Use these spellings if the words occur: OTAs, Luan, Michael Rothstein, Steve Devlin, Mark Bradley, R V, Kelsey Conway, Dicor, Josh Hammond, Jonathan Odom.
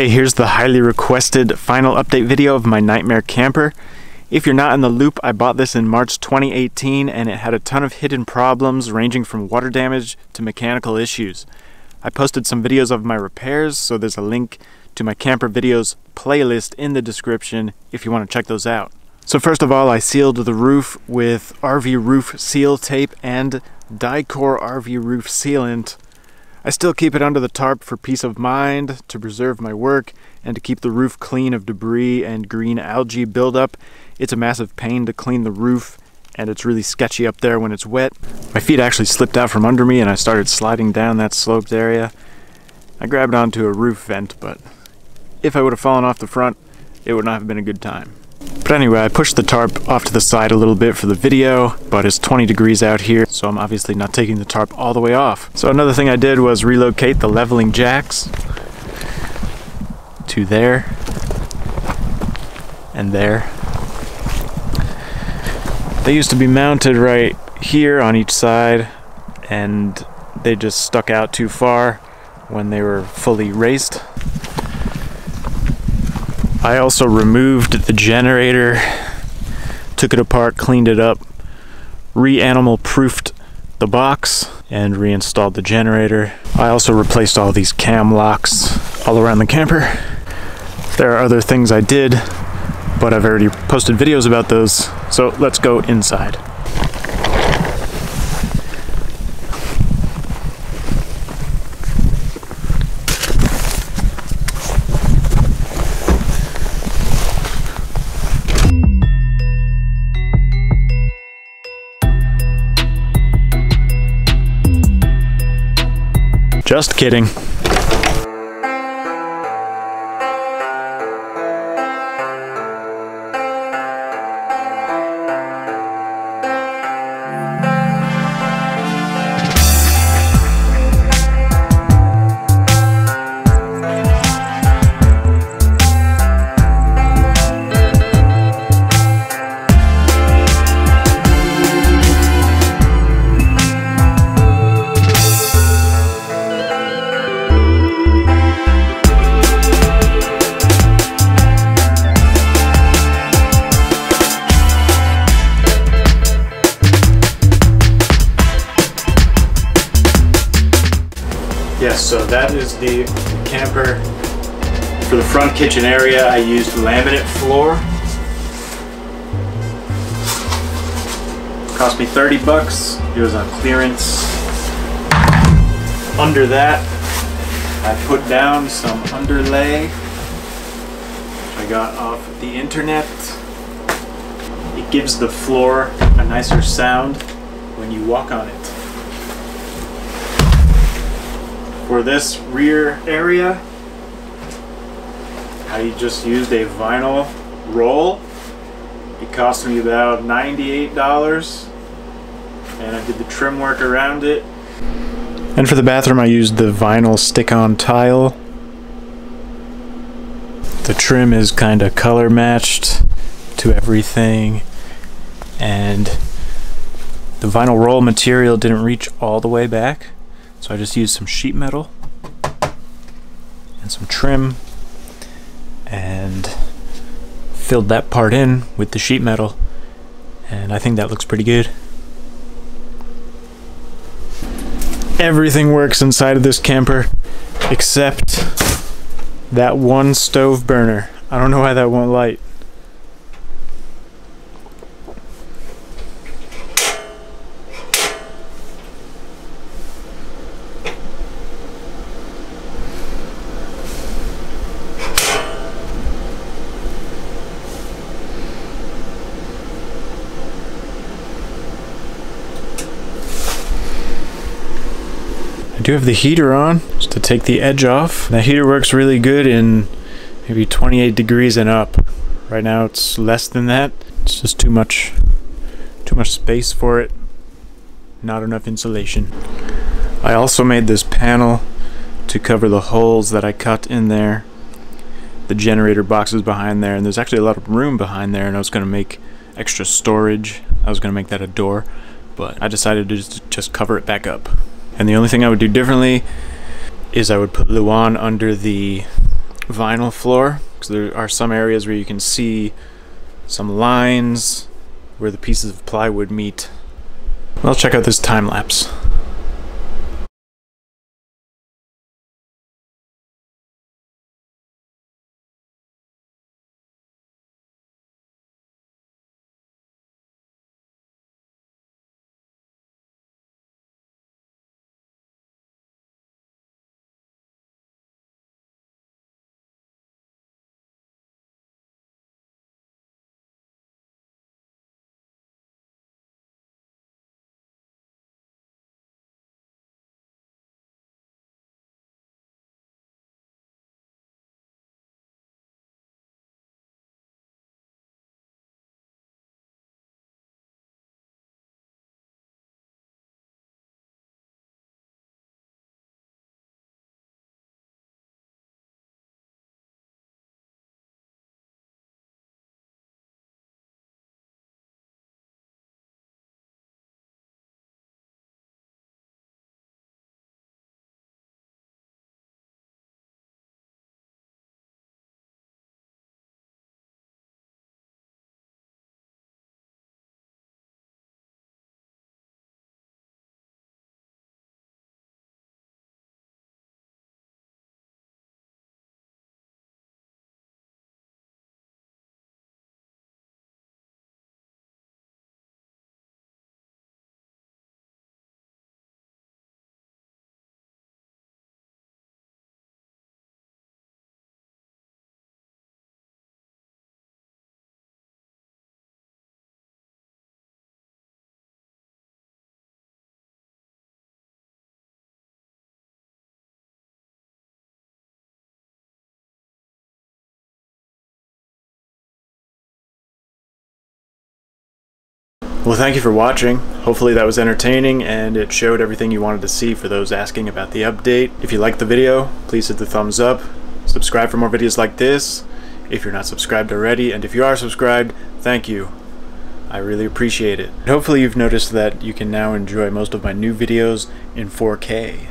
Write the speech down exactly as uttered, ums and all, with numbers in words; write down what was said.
Hey, here's the highly requested final update video of my nightmare camper. If you're not in the loop, I bought this in March twenty eighteen and it had a ton of hidden problems ranging from water damage to mechanical issues. I posted some videos of my repairs, so there's a link to my camper videos playlist in the description if you want to check those out. So first of all, I sealed the roof with R V Roof Seal Tape and Dicor R V Roof Sealant. I still keep it under the tarp for peace of mind, to preserve my work, and to keep the roof clean of debris and green algae buildup. It's a massive pain to clean the roof, and it's really sketchy up there when it's wet. My feet actually slipped out from under me and I started sliding down that sloped area. I grabbed onto a roof vent, but if I would have fallen off the front, it would not have been a good time. But anyway, I pushed the tarp off to the side a little bit for the video, but it's twenty degrees out here, so I'm obviously not taking the tarp all the way off. So another thing I did was relocate the leveling jacks to there and there. They used to be mounted right here on each side, and they just stuck out too far when they were fully raised. I also removed the generator, took it apart, cleaned it up, re-animal proofed the box, and reinstalled the generator. I also replaced all these cam locks all around the camper. There are other things I did, but I've already posted videos about those, so let's go inside. Just kidding. Yes, so that is the camper. For the front kitchen area, I used laminate floor. Cost me thirty bucks. It was on clearance. Under that, I put down some underlay, which I got off the internet. It gives the floor a nicer sound when you walk on it. For this rear area, I just used a vinyl roll. It cost me about ninety-eight dollars, and I did the trim work around it. And for the bathroom, I used the vinyl stick-on tile. The trim is kind of color matched to everything, and the vinyl roll material didn't reach all the way back. So I just used some sheet metal and some trim and filled that part in with the sheet metal, and I think that looks pretty good. Everything works inside of this camper except that one stove burner. I don't know why that won't light. I do have the heater on, just to take the edge off. The heater works really good in maybe twenty-eight degrees and up. Right now it's less than that. It's just too much, too much space for it. Not enough insulation. I also made this panel to cover the holes that I cut in there. The generator box is behind there, and there's actually a lot of room behind there, and I was gonna make extra storage. I was gonna make that a door, but I decided to just, just cover it back up. And the only thing I would do differently is I would put Luan under the vinyl floor, because there are some areas where you can see some lines where the pieces of plywood meet. Well, check out this time lapse. Well, thank you for watching. Hopefully that was entertaining and it showed everything you wanted to see for those asking about the update. If you liked the video, please hit the thumbs up. Subscribe for more videos like this if you're not subscribed already. And if you are subscribed, thank you. I really appreciate it. Hopefully you've noticed that you can now enjoy most of my new videos in four K.